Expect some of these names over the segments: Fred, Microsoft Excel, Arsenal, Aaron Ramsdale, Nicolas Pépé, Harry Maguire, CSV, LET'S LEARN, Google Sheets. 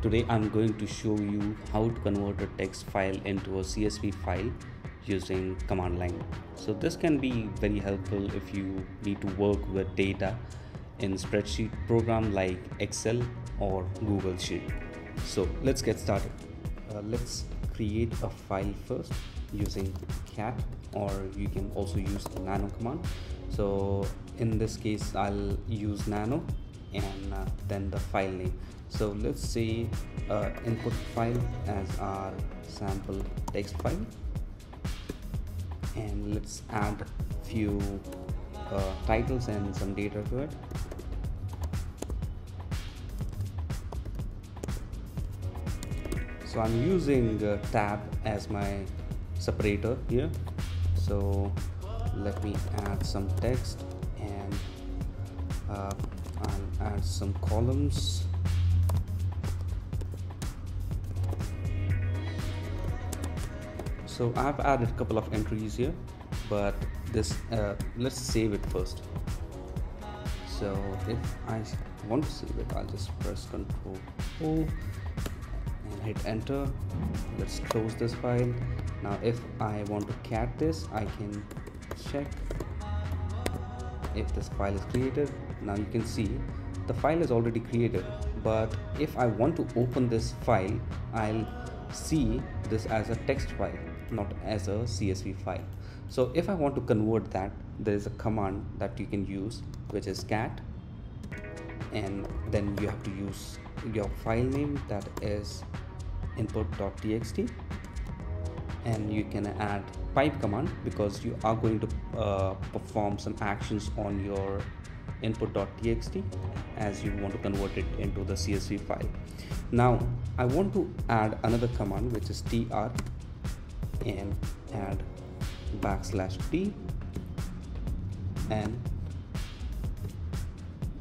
Today I'm going to show you how to convert a text file into a CSV file using command line. So this can be very helpful if you need to work with data in spreadsheet program like Excel or Google Sheets. So let's get started. Let's create a file first using cat, or you can also use the nano command. So in this case I'll use nano and then the file name. So let's say input file as our sample text file, and let's add few titles and some data to it. So I'm using tab as my separator here. So let me add some text, and I'll add some columns. So I've added a couple of entries here, but this let's save it first. So if I want to save it, I'll just press Ctrl O and hit enter. Let's close this file. Now if I want to cat this, I can check if this file is created. Now you can see the file is already created, but if I want to open this file, I'll see this as a text file, not as a CSV file. So if I want to convert that, there is a command that you can use, which is cat, and then you have to use your file name, that is input.txt, and you can add pipe command because you are going to perform some actions on your input.txt as you want to convert it into the CSV file. Now I want to add another command, which is tr, and add \t, and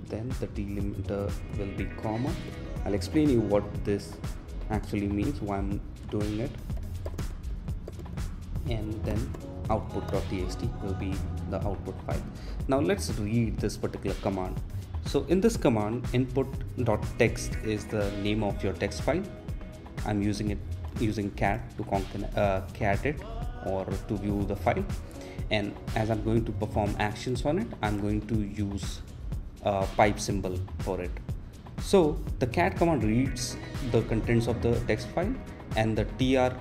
then the delimiter will be comma. I'll explain you what this actually means, why I'm doing it, and then output.txt will be the output file. Now let's read this particular command. So in this command, input.text is the name of your text file. I'm using cat to cat it or to view the file, and as I'm going to perform actions on it, I'm going to use a pipe symbol for it. So the cat command reads the contents of the text file, and the tr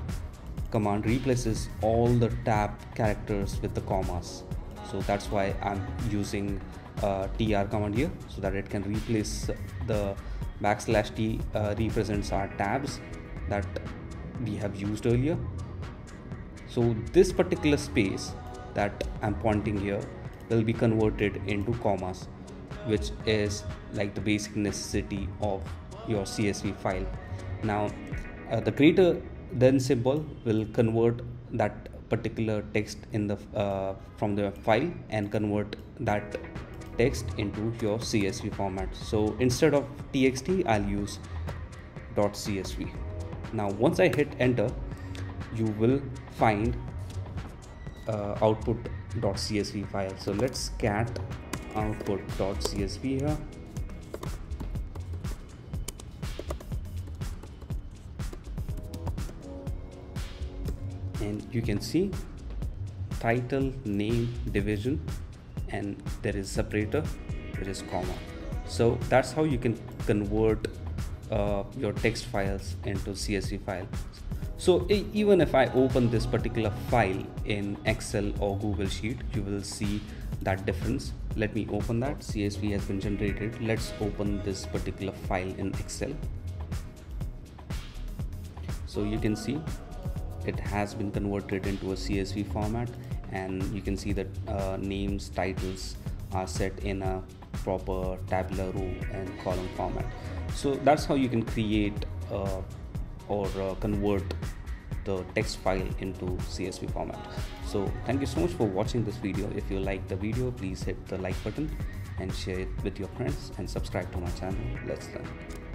command replaces all the tab characters with the commas. So that's why I'm using tr command here, so that it can replace the \t represents our tabs that we have used earlier. So this particular space that I'm pointing here will be converted into commas, which is like the basic necessity of your CSV file. Now the greater than symbol will convert that particular text in the from the file and convert that text into your CSV format. So instead of txt, I'll use .csv. Now once I hit enter, you will find output.csv file. So let's cat output.csv here, and you can see title, name, division, and there is separator, which is comma. So that's how you can convert your text files into CSV file. So even if I open this particular file in Excel or Google Sheet, you will see that difference. Let me open that. CSV has been generated. Let's open this particular file in Excel. So you can see it has been converted into a CSV format, and you can see that names, titles are set in a proper tabular row and column format. So that's how you can create or convert the text file into CSV format. So thank you so much for watching this video. If you like the video, please hit the like button and share it with your friends, and subscribe to my channel, Let's Learn.